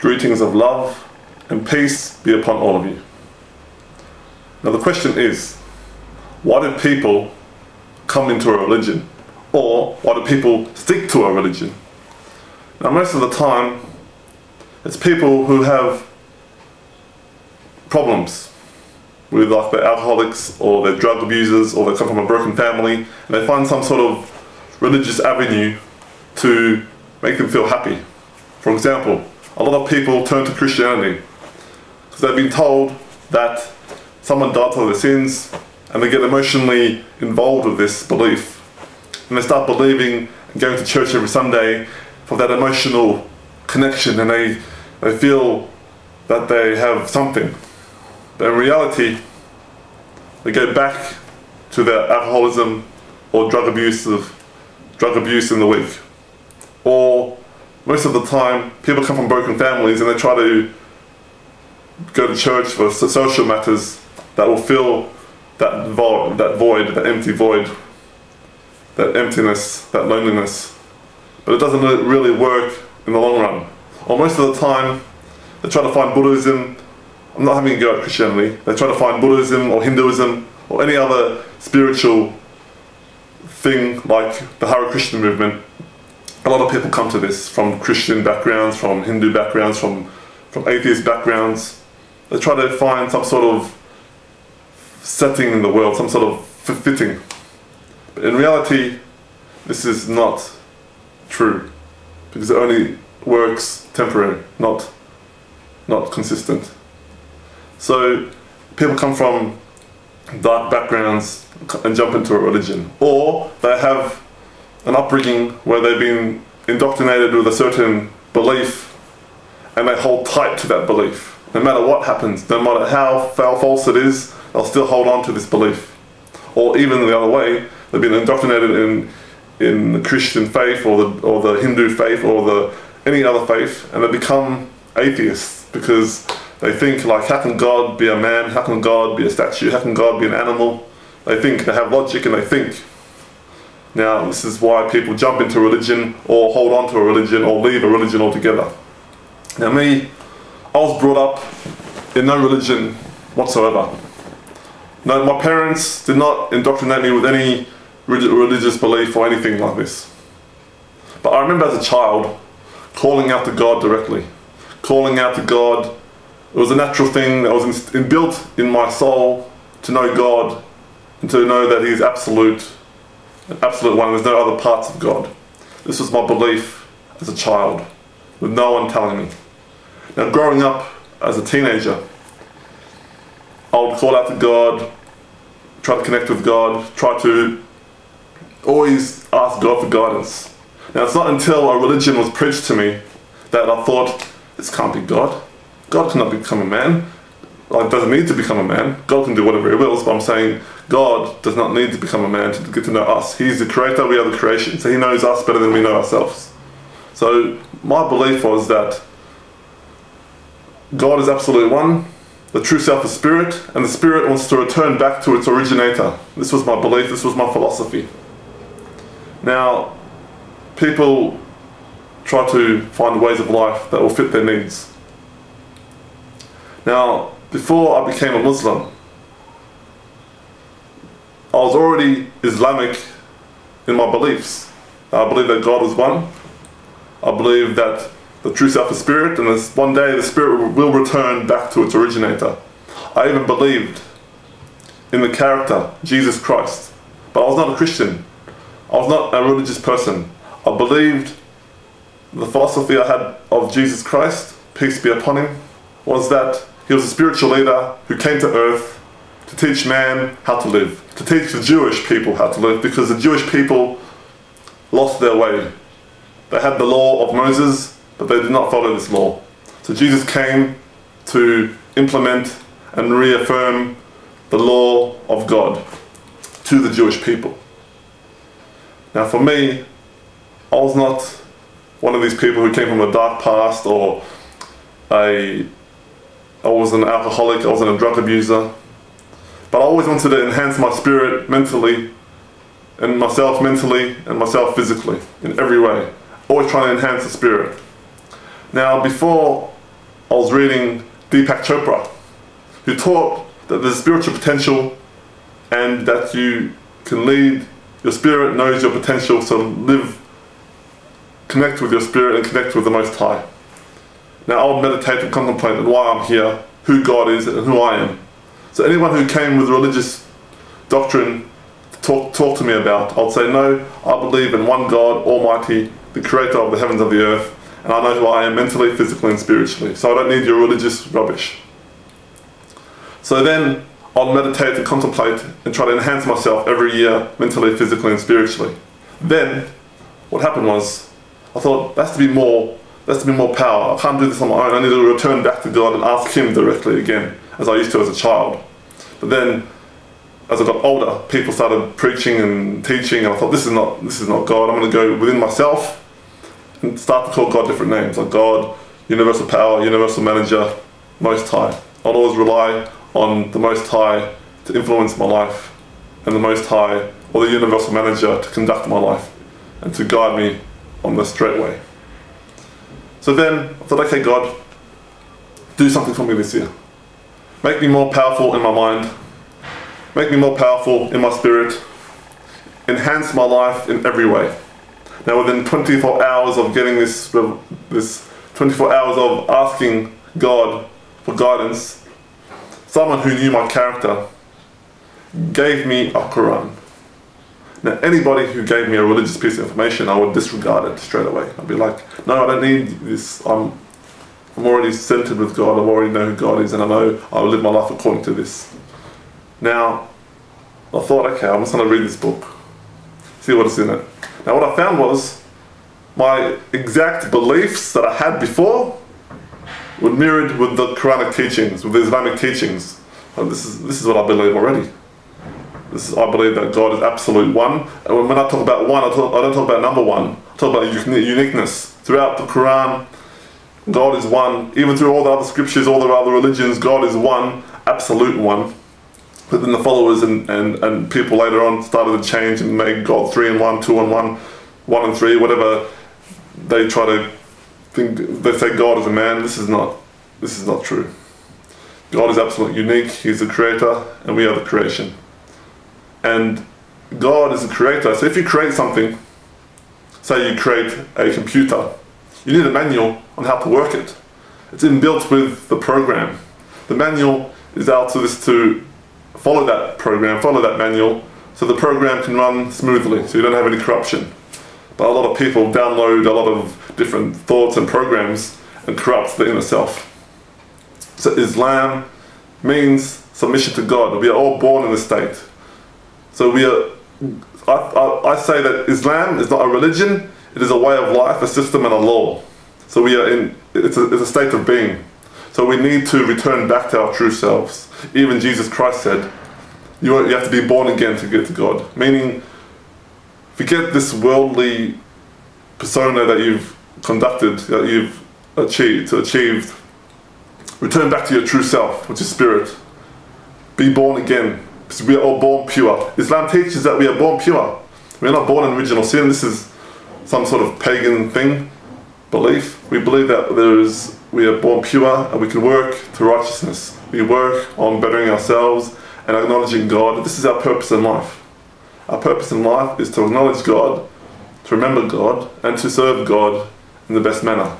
Greetings of love and peace be upon all of you. Now the question is, why do people come into a religion? Or why do people stick to a religion? Now most of the time, it's people who have problems with, like, they're alcoholics, or they're drug abusers, or they come from a broken family, and they find some sort of religious avenue to make them feel happy. For example, a lot of people turn to Christianity because they've been told that someone died for their sins, and they get emotionally involved with this belief, and they start believing and going to church every Sunday for that emotional connection, and they feel that they have something. But in reality, they go back to their alcoholism or drug abuse in the week. Or most of the time, people come from broken families and they try to go to church for social matters that will fill that empty void, that emptiness, that loneliness. But it doesn't really work in the long run. Or most of the time, they try to find Buddhism. I'm not having a go at Christianity. They try to find Buddhism or Hinduism or any other spiritual thing, like the Hare Krishna movement. A lot of people come to this from Christian backgrounds, from Hindu backgrounds, from atheist backgrounds. They try to find some sort of setting in the world, some sort of fitting. But in reality, this is not true, because it only works temporary, not consistent. So people come from dark backgrounds and jump into a religion, or they have an upbringing where they've been indoctrinated with a certain belief, and they hold tight to that belief. No matter what happens, no matter how false it is, they'll still hold on to this belief. Or even the other way, they've been indoctrinated in the Christian faith, or the Hindu faith, or any other faith, and they become atheists because they think, like, how can God be a man? How can God be a statue? How can God be an animal? They think, they have logic, and they think. Now, this is why people jump into religion, or hold on to a religion, or leave a religion altogether. Now me, I was brought up in no religion whatsoever. No, my parents did not indoctrinate me with any religious belief or anything like this. But I remember as a child, calling out to God directly. Calling out to God, it was a natural thing that was inbuilt in my soul to know God, and to know that He is absolute one, there's no other parts of God. This was my belief as a child, with no one telling me. Now growing up as a teenager, I would call out to God, try to connect with God, try to always ask God for guidance. Now it's not until a religion was preached to me that I thought, this can't be God. God cannot become a man. Like, doesn't need to become a man. God can do whatever He wills, but I'm saying God does not need to become a man to get to know us. He's the creator, we are the creation, so He knows us better than we know ourselves. So my belief was that God is absolute one, the true self is spirit, and the spirit wants to return back to its originator. This was my belief, this was my philosophy. Now, people try to find ways of life that will fit their needs. Now, before I became a Muslim, I was already Islamic in my beliefs. I believe that God is one. I believe that the true self is spirit, and one day the spirit will return back to its originator. I even believed in the character, Jesus Christ. But I was not a Christian. I was not a religious person. I believed the philosophy I had of Jesus Christ, peace be upon Him, was that He was a spiritual leader who came to earth to teach man how to live, to teach the Jewish people how to live, because the Jewish people lost their way. They had the law of Moses, but they did not follow this law. So Jesus came to implement and reaffirm the law of God to the Jewish people. Now for me, I was not one of these people who came from a dark past, or I was an alcoholic, I was a drug abuser. But I always wanted to enhance my spirit mentally, and myself mentally, and myself physically, in every way. Always trying to enhance the spirit. Now, before I was reading Deepak Chopra, who taught that there's spiritual potential and that you can lead, your spirit knows your potential, so live, connect with your spirit and connect with the Most High. Now I'll meditate and contemplate on why I'm here, who God is and who I am. So anyone who came with religious doctrine to talk to me about, I'll say no, I believe in one God, Almighty, the creator of the heavens and the earth, and I know who I am mentally, physically and spiritually. So I don't need your religious rubbish. So then I'll meditate and contemplate and try to enhance myself every year, mentally, physically and spiritually. Then what happened was, I thought that's to be more power. I can't do this on my own. I need to return back to God and ask Him directly again, as I used to as a child. But then as I got older, people started preaching and teaching, and I thought this is not God. I'm going to go within myself and start to call God different names, like God, universal power, universal manager, Most High. I'll always rely on the Most High to influence my life, and the Most High or the universal manager to conduct my life and to guide me on the straight way. So then I thought, okay God, do something for me this year. Make me more powerful in my mind, make me more powerful in my spirit, enhance my life in every way. Now within 24 hours of getting this 24 hours of asking God for guidance, someone who knew my character gave me a Quran. Now anybody who gave me a religious piece of information, I would disregard it straight away. I'd be like, no, I don't need this. I'm already centered with God. I already know who God is, and I know I'll live my life according to this. Now, I thought, okay, I'm just going to read this book, see what is in it. Now what I found was, my exact beliefs that I had before were mirrored with the Quranic teachings, with the Islamic teachings. And this is what I believe already. I believe that God is absolute one. And when I talk about one, I don't talk about number one. I talk about uniqueness. Throughout the Quran, God is one. Even through all the other scriptures, all the other religions, God is one, absolute one. But then the followers and people later on started to change and made God 3 in 1, 2 in 1, 1 in 3, whatever they try to think. They say God is a man. This is not true. God is absolutely unique. He's the creator and we are the creation. And God is the creator. So if you create something, say you create a computer, you need a manual on how to work it. It's inbuilt with the program. The manual is out to this to follow that program, follow that manual, so the program can run smoothly, so you don't have any corruption. But a lot of people download a lot of different thoughts and programs and corrupt the inner self. So Islam means submission to God. We are all born in this state. So we are, I say that Islam is not a religion, it is a way of life, a system and a law. So we are in, it's a state of being. So we need to return back to our true selves. Even Jesus Christ said, you have to be born again to get to God. Meaning, forget this worldly persona that you've conducted, that you've achieved. Return back to your true self, which is spirit. Be born again. Because we are all born pure. Islam teaches that we are born pure. We are not born in original sin. This is some sort of pagan thing, belief. We believe that we are born pure and we can work to righteousness. We work on bettering ourselves and acknowledging God. This is our purpose in life. Our purpose in life is to acknowledge God, to remember God, and to serve God in the best manner.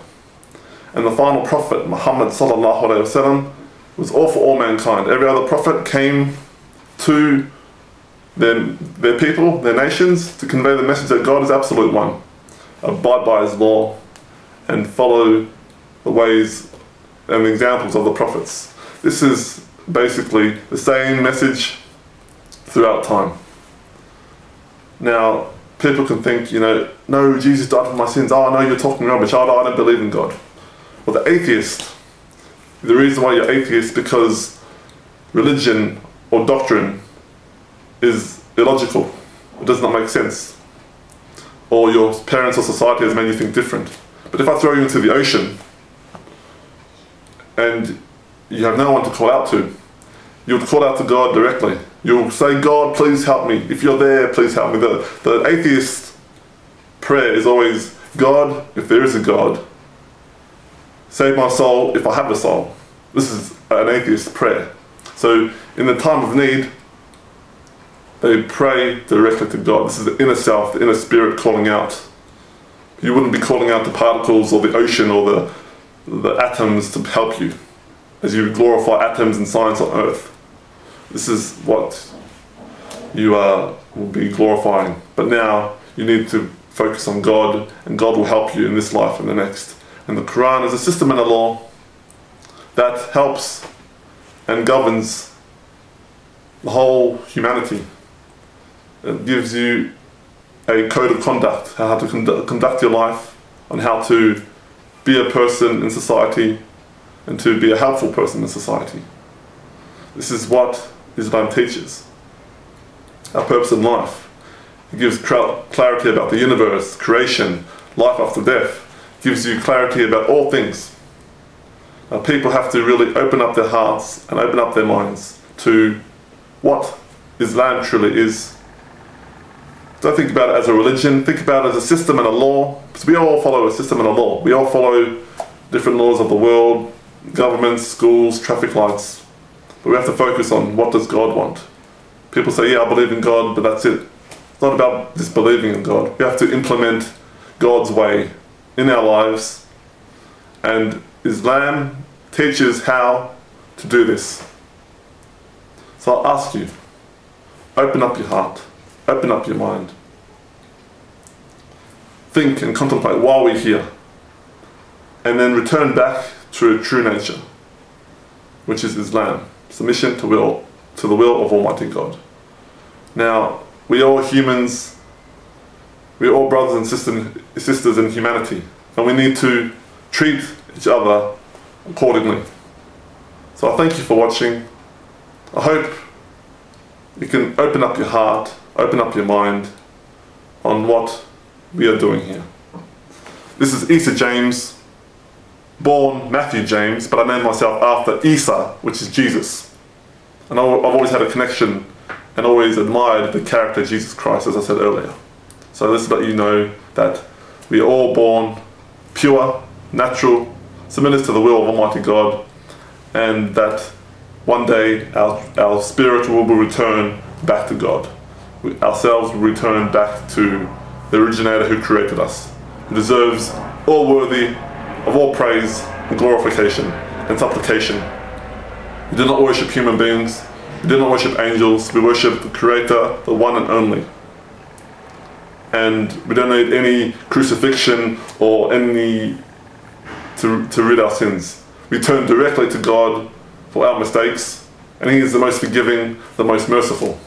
And the final prophet, Muhammad sallallahu alaihi wasallam, was all for all mankind. Every other prophet came to their people, their nations, to convey the message that God is absolute one. Abide by His law and follow the ways and the examples of the prophets. This is basically the same message throughout time. Now, people can think, no, Jesus died for my sins. Oh, no, you're talking rubbish. Oh, no, I don't believe in God. Well, the atheist, the reason why you're atheist is because religion or doctrine is illogical. It does not make sense. Or your parents or society has made you think different. But if I throw you into the ocean and you have no one to call out to, you would call out to God directly. You will say, God, please help me. If you're there, please help me. The atheist prayer is always, God, if there is a God, Save my soul if I have a soul. This is an atheist prayer. So in the time of need, they pray directly to God. This is the inner self, the inner spirit calling out. You wouldn't be calling out the particles or the ocean or the atoms to help you, as you glorify atoms in science on earth. This is what you will be glorifying. But now you need to focus on God, and God will help you in this life and the next. And the Quran is a system and a law that helps and governs the whole humanity. It gives you a code of conduct, how to conduct your life, on how to be a person in society, and to be a helpful person in society. This is what Islam teaches, our purpose in life. It gives clarity about the universe, creation, life after death. It gives you clarity about all things. Now, people have to really open up their hearts and open up their minds to what Islam truly is. Don't think about it as a religion, think about it as a system and a law. Because we all follow a system and a law. We all follow different laws of the world, governments, schools, traffic lights. But we have to focus on what does God want. People say, yeah, I believe in God, but that's it. It's not about just believing in God. We have to implement God's way in our lives. And Islam teaches how to do this. So I'll ask you, open up your heart, open up your mind. Think and contemplate while we're here, and then return back to a true nature, which is Islam, submission to the will of Almighty God. Now, we all humans, we're all brothers and sisters in humanity, and we need to treat each other accordingly. So I thank you for watching. I hope you can open up your heart, open up your mind on what we are doing here. This is Isa James, born Matthew James, but I named myself after Isa, which is Jesus. And I've always had a connection and always admired the character Jesus Christ, as I said earlier. So let's let you know that we are all born pure, natural, submitted to the will of Almighty God, and that one day our spirit will return back to God. We ourselves will return back to the originator who created us, who deserves all worthy of all praise and glorification and supplication. We do not worship human beings, we do not worship angels, we worship the Creator, the one and only. And we don't need any crucifixion or any to rid our sins. We turn directly to God for our mistakes, and He is the most forgiving, the most merciful,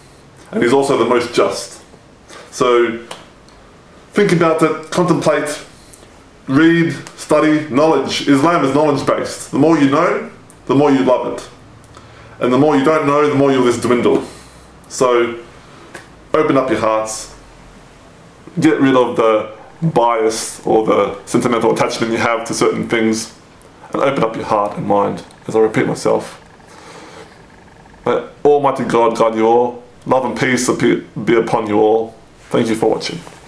and He's also the most just. So think about it, contemplate, read, study, knowledge. Islam is knowledge based. The more you know, the more you love it, and the more you don't know, the more you'll just dwindle. So open up your hearts, get rid of the bias or the sentimental attachment you have to certain things, and open up your heart and mind. As I repeat myself, may Almighty God guide you all. Love and peace be upon you all. Thank you for watching.